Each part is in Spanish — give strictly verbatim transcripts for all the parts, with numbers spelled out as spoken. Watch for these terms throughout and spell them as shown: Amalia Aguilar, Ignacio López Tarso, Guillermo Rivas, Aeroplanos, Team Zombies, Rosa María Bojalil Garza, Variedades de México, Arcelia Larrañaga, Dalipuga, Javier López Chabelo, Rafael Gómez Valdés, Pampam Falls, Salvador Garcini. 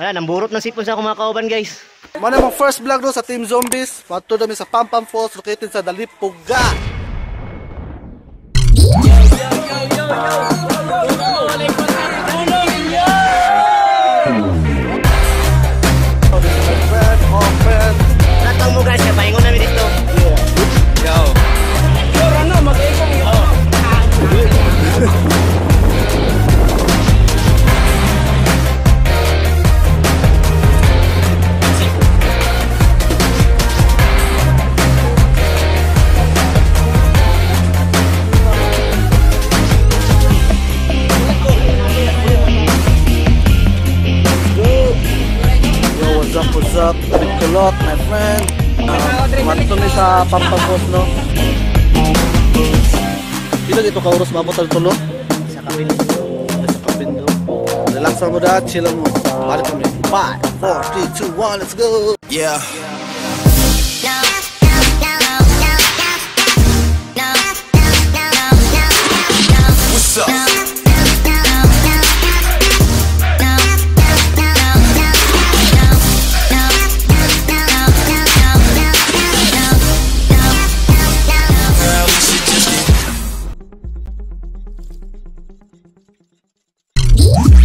Ayan, ang burot ng sipon sa kumakauban, guys. Mana mong first vlog no sa Team Zombies. Matuto namin sa Pampam Falls, located sa Dalipuga. Natang mo guys, pahingon namin dito. Yo. Yo, ano, mag-ikong yo. What's up, thank you a lot, my friend. Matito ni sa Pampagos, no? Ilan ito kauros ba mo talutulog? Sa kapindo. Sa kapindo. Relaxan mo dahil, chillan mo. Pari kami. five, four, three, two, one, let's go! Yeah! What's up?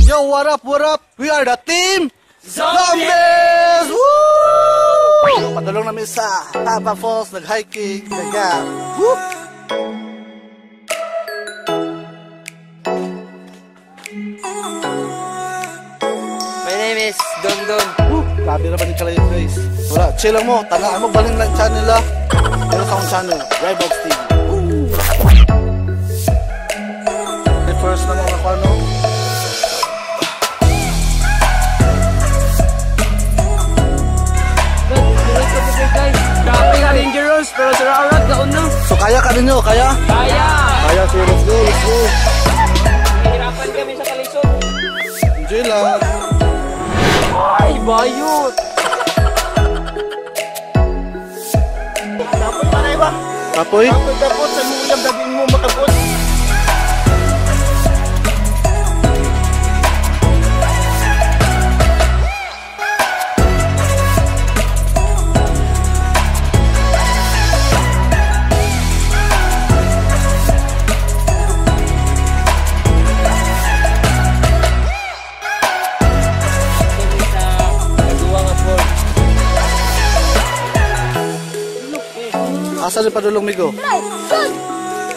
Yo, what up, what up? We are the Team Zombies! Woo! Padulong namin sa Pampam Falls, nag-hiking, nag-gap. Woo! My name is Dom Dom. Woo! Labi naman yung kalayot, guys. Wala, chill lang mo. Tanaan mo, baling lang channel nila. Meron sa akong channel, Ribox T V. Woo! The first naman ako, ano? Pero sararat ka uno. So kaya ka rin nyo, kaya? Kaya! Kaya, so let's go, let's go. Hirapan kami sa kalisod. Enjoy lang. Ay, bayot! Dapat para iba. Kapoy? Kapoy, dapat. Saan mo ulam, dabihin mo makapos. Asa rin padulong migo?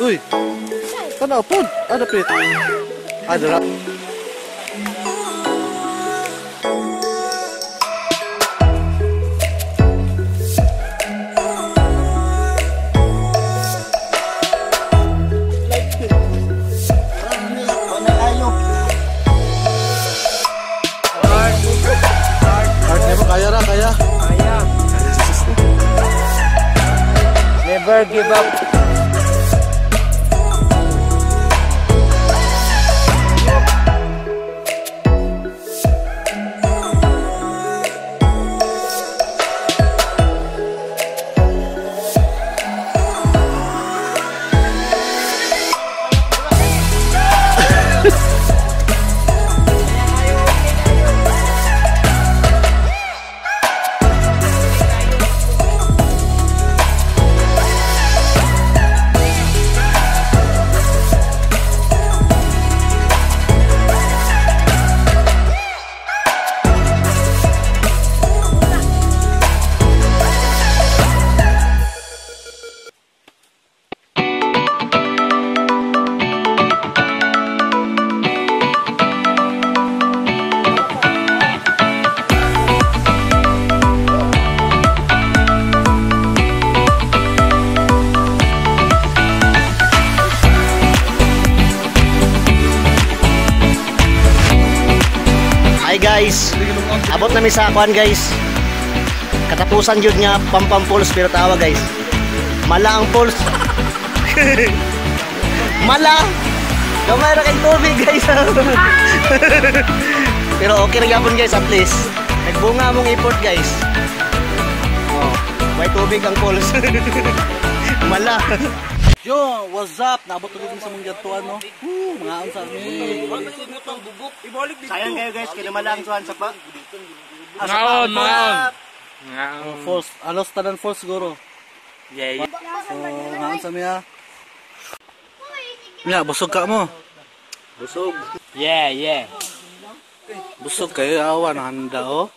Uy! Tanaw po! Ano pit? Ay, darap! Never give up. Guys, abot namin sa akuan guys. Katapusan yun nga Pampam Falls pero tawa guys. Mala ang falls. Mala. Gamay ra kay tubig guys. Pero okay ra gyapon guys at least. Nagbunga mong effort guys. Oh, may tubig ang falls. Mala. Yo, what's up? Nabot tulog sa mong jatuan, no? Woo, mga unsa ni. Sayang kayo guys, kaya naman lang suhan sa pa. Ngaon, ngaon. Ngaon. Falls, alos tanan falls siguro. Yeah, yeah. So, ngaon sa miya. Miya, busog ka mo. Busog. Yeah, yeah. Busog kayo, awan, handa, oh.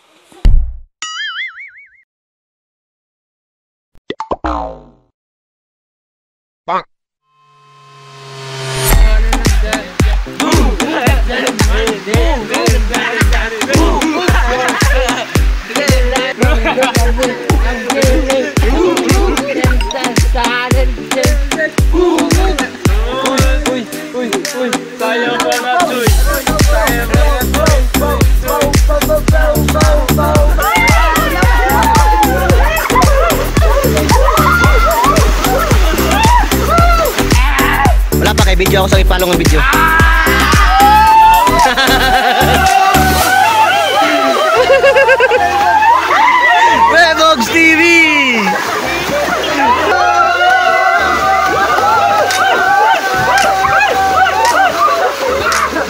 Video ako sa ipalong video. Wegogs T V.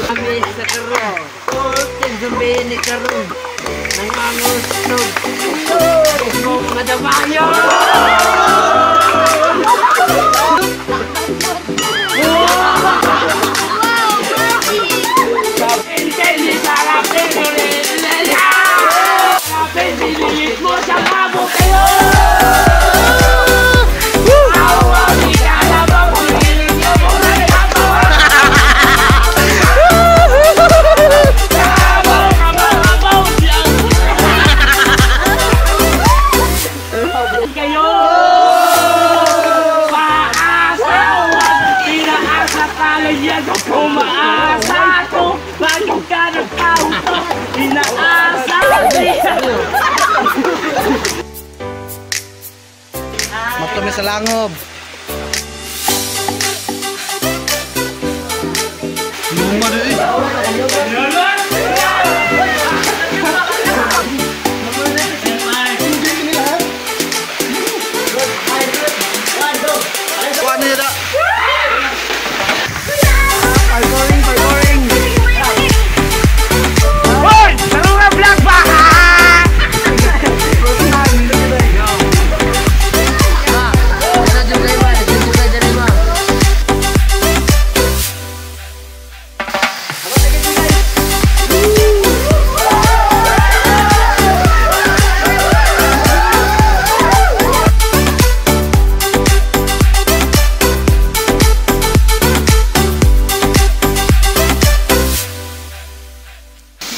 Kami sa karo. Team Zombies ni karo. Nangangos nung. Nung madabanyo. Kami sa langob. Luma na eh. Kuha na yun ah. Pag-boring, pag-boring. Hoy! Sarong na vlog ba?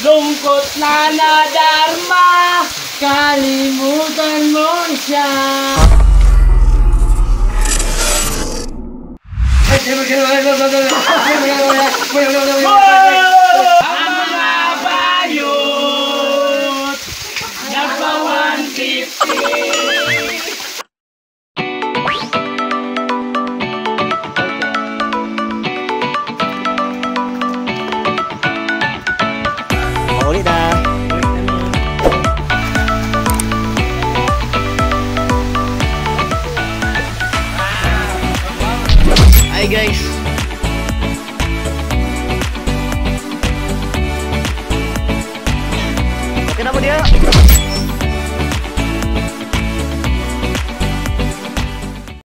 Lungkot na nadarma, kalimutan mo siya. Ang mga bayot, nagpa guys.